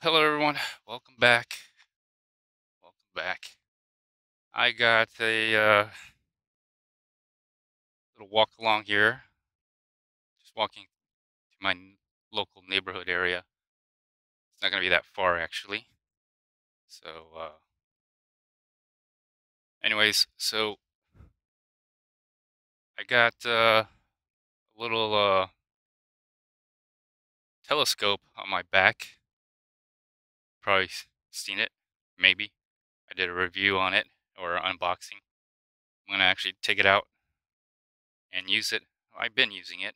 Hello everyone, welcome back. I got a little walk along here, just walking to my local neighborhood area. It's not going to be that far actually. So anyways, so I got a little telescope on my back. Probably seen it, maybe. I did a review on it or unboxing. I'm gonna actually take it out and use it. I've been using it.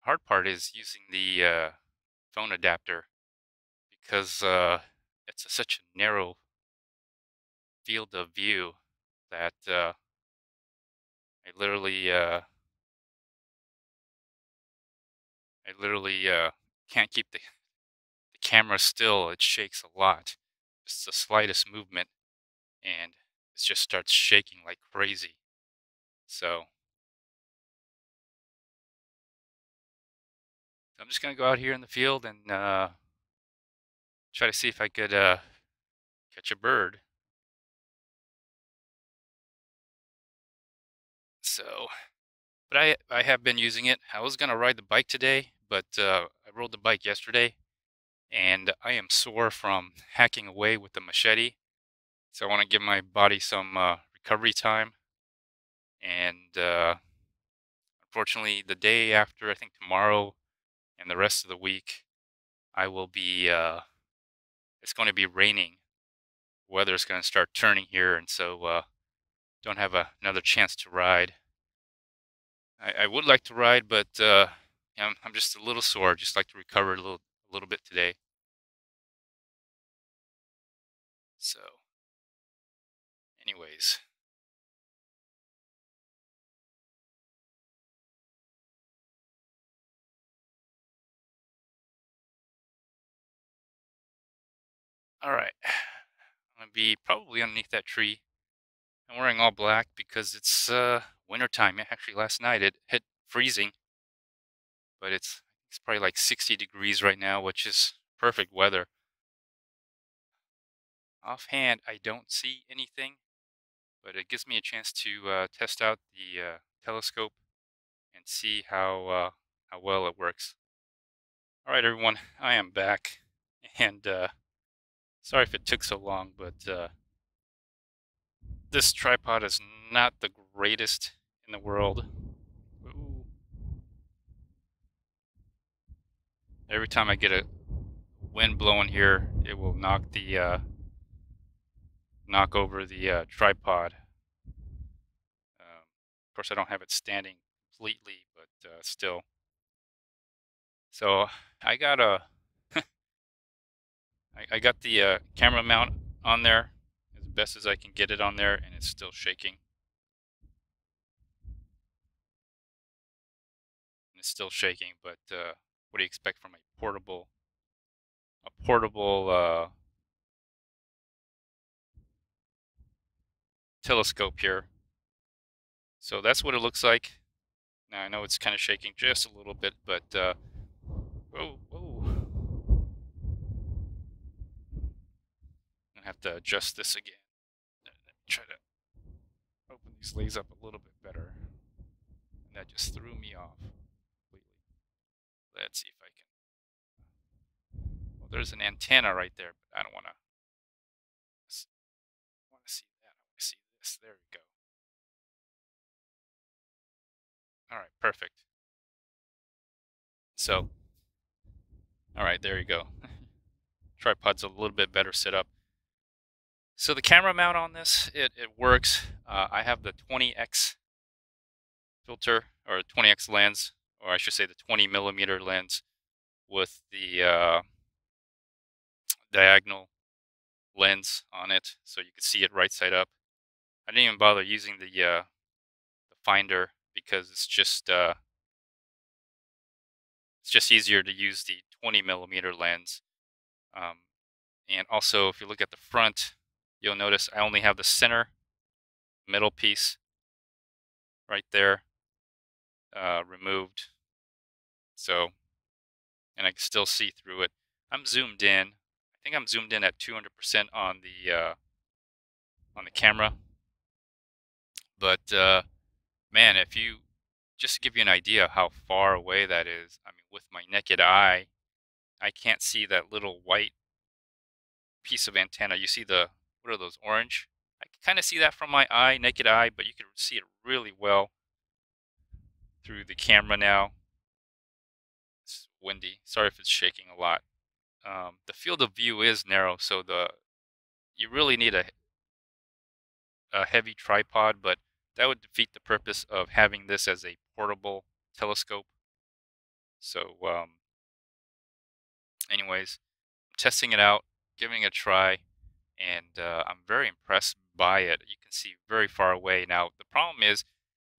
Hard part is using the phone adapter because it's such a narrow field of view that I literally can't keep the camera still. It shakes a lot. Just the slightest movement and it just starts shaking like crazy. So I'm just gonna go out here in the field and try to see if I could catch a bird. So, but I have been using it. I was gonna ride the bike today, but I rode the bike yesterday. And I am sore from hacking away with the machete, so I want to give my body some recovery time. And unfortunately, the day after, I think tomorrow and the rest of the week, I will be, it's going to be raining. The weather is going to start turning here, and so don't have another chance to ride. I would like to ride, but I'm just a little sore, just like to recover a little bit today. So anyways, all right, I'm gonna be probably underneath that tree. I'm wearing all black because it's winter time. Actually last night it hit freezing, but it's probably like 60 degrees right now, which is perfect weather. Offhand, I don't see anything, but it gives me a chance to test out the telescope and see how well it works. All right, everyone, I am back, and sorry if it took so long, but this tripod is not the greatest in the world. Every time I get a wind blowing here, it will knock over the tripod. Of course, I don't have it standing completely, but still. So I got a, I got the camera mount on there as best as I can get it on there, and it's still shaking. But what do you expect from a portable telescope here? So that's what it looks like. Now I know it's kind of shaking just a little bit, but whoa. I'm gonna have to adjust this again. Let me try to open these legs up a little bit better. And that just threw me off. Let's see if I can. Well, there's an antenna right there, but I don't want to. I want to see that. I want to see this. There we go. All right, perfect. So, all right, there you go. Tripod's a little bit better set up. So the camera mount on this, it works. I have the 20x filter or 20x lens. Or I should say the 20mm lens with the diagonal lens on it, so you can see it right side up. I didn't even bother using the finder because it's just easier to use the 20mm lens. And also, if you look at the front, you'll notice I only have the center middle piece right there removed. So, and I can still see through it. I'm zoomed in, think I'm zoomed in at 200% on the camera. But man, if you just to give you an idea of how far away that is, I mean, with my naked eye, I can't see that little white piece of antenna. You see the, what are those, orange? I can kind of see that from my eye, naked eye, but you can see it really well through the camera now. It's windy. Sorry if it's shaking a lot. The field of view is narrow, so you really need a heavy tripod, but that would defeat the purpose of having this as a portable telescope. So anyways, I'm testing it out, giving it a try, and I'm very impressed by it. You can see very far away. Now, the problem is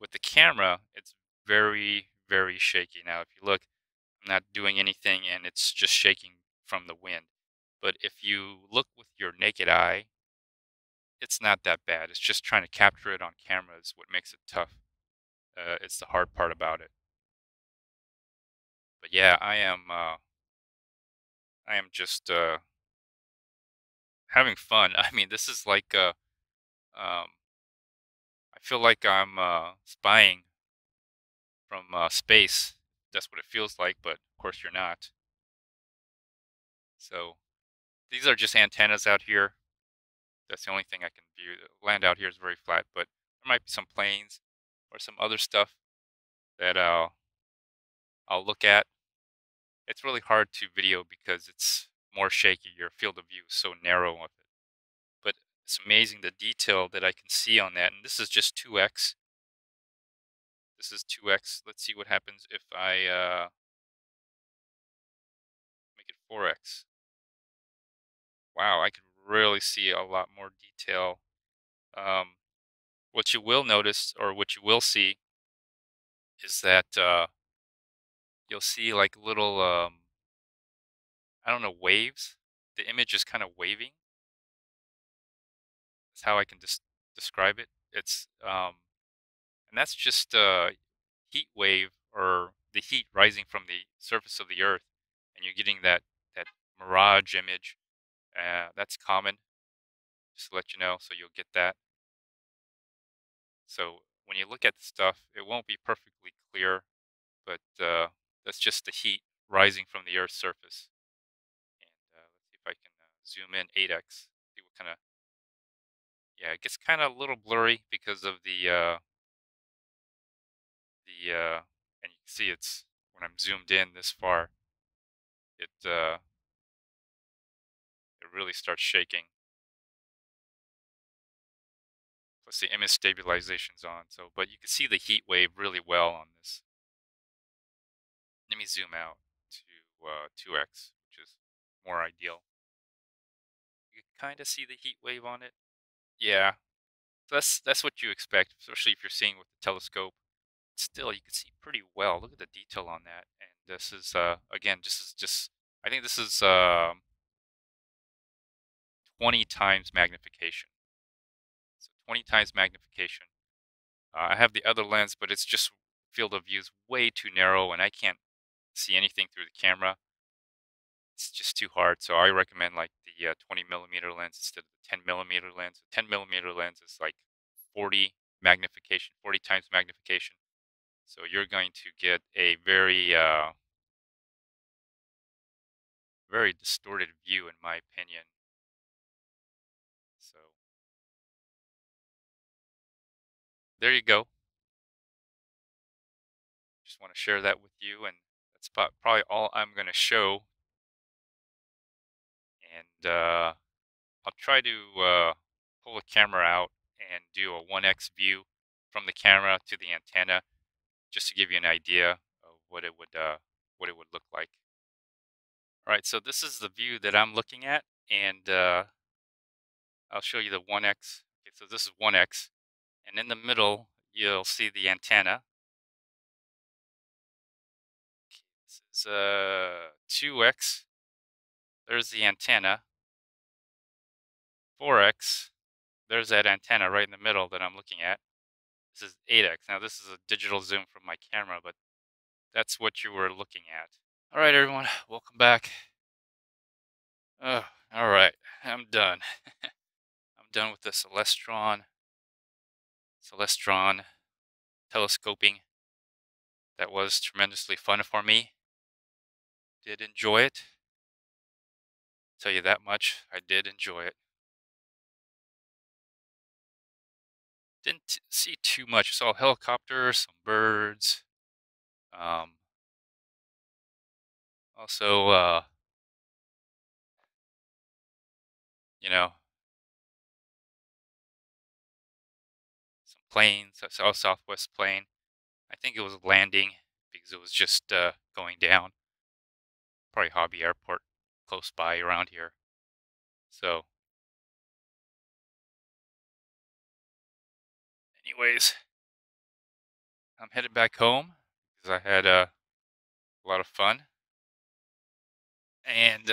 with the camera, it's very, very shaky. Now, if you look, I'm not doing anything, and it's just shaking from the wind. But if you look with your naked eye, it's not that bad. It's just trying to capture it on camera is what makes it tough. It's the hard part about it. But yeah, I am just having fun. I mean, this is like I feel like I'm spying from space. That's what it feels like, but of course you're not. So these are just antennas out here. That's the only thing I can view. The land out here is very flat, but there might be some planes or some other stuff that I'll look at. It's really hard to video because it's more shaky. Your field of view is so narrow with it. But it's amazing the detail that I can see on that. And this is just 2x. This is 2x. Let's see what happens if I make it 4x. Wow, I can really see a lot more detail. What you will notice, or what you will see, is that you'll see like little, I don't know, waves. The image is kind of waving. That's how I can describe it. It's, and that's just a heat wave, or the heat rising from the surface of the Earth, and you're getting that mirage image. That's common, just to let you know, so you'll get that. So when you look at the stuff, it won't be perfectly clear, but that's just the heat rising from the Earth's surface. And let's see if I can zoom in 8x. See what kind of, yeah, it gets kind of a little blurry because of the and you can see it's when I'm zoomed in this far, it really starts shaking. Plus the image stabilization's on, so but you can see the heat wave really well on this. Let me zoom out to 2x, which is more ideal. You can kind of see the heat wave on it. Yeah, so that's what you expect, especially if you're seeing with the telescope. Still, you can see pretty well. Look at the detail on that. And this is again, just I think this is 20 times magnification. So 20 times magnification. I have the other lens, but it's just field of view is way too narrow, and I can't see anything through the camera. It's just too hard. So I recommend like the 20mm lens instead of the 10mm lens. The 10mm lens is like 40 magnification, 40 times magnification. So you're going to get a very, very distorted view, in my opinion. So there you go. Just want to share that with you, and that's probably all I'm going to show. And I'll try to pull the camera out and do a 1x view from the camera to the antenna, just to give you an idea of what it would look like. All right, so this is the view that I'm looking at, and I'll show you the 1x. Okay, so this is 1x, and in the middle you'll see the antenna. Okay, this is 2x. There's the antenna. 4x. There's that antenna right in the middle that I'm looking at. This is 8x. Now this is a digital zoom from my camera, but that's what you were looking at. All right, everyone, welcome back. All right, I'm done. I'm done with the Celestron telescoping. That was tremendously fun for me. Did enjoy it. Tell you that much, I did enjoy it. Didn't see too much. Saw a helicopter, some birds. Also, you know, some planes. I saw a Southwest plane. I think it was landing because it was just going down. Probably Hobby Airport close by around here. So, anyways, I'm headed back home because I had a lot of fun. And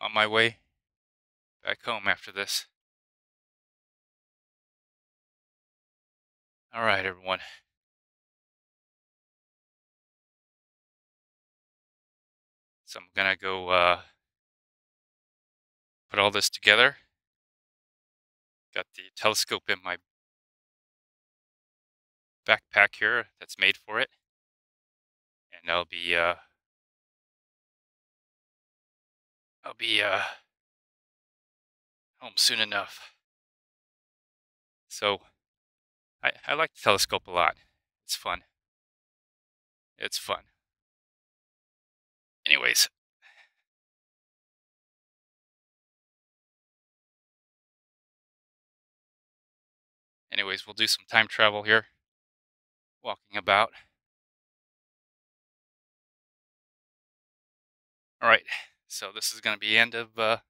on my way back home after this. All right, everyone. So I'm gonna go put all this together. Got the telescope in my backpack here that's made for it, and I'll be home soon enough. So I like the telescope a lot. It's fun. It's fun. Anyways. Anyways, we'll do some time travel here. Walking about. All right. So this is going to be end of the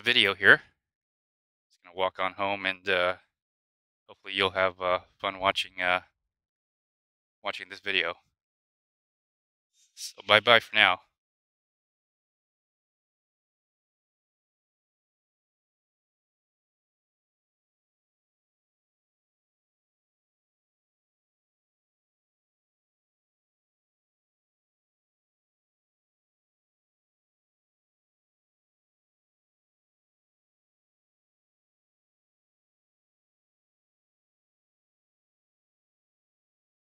video here. Just going to walk on home, and hopefully you'll have fun watching this video. So bye bye for now.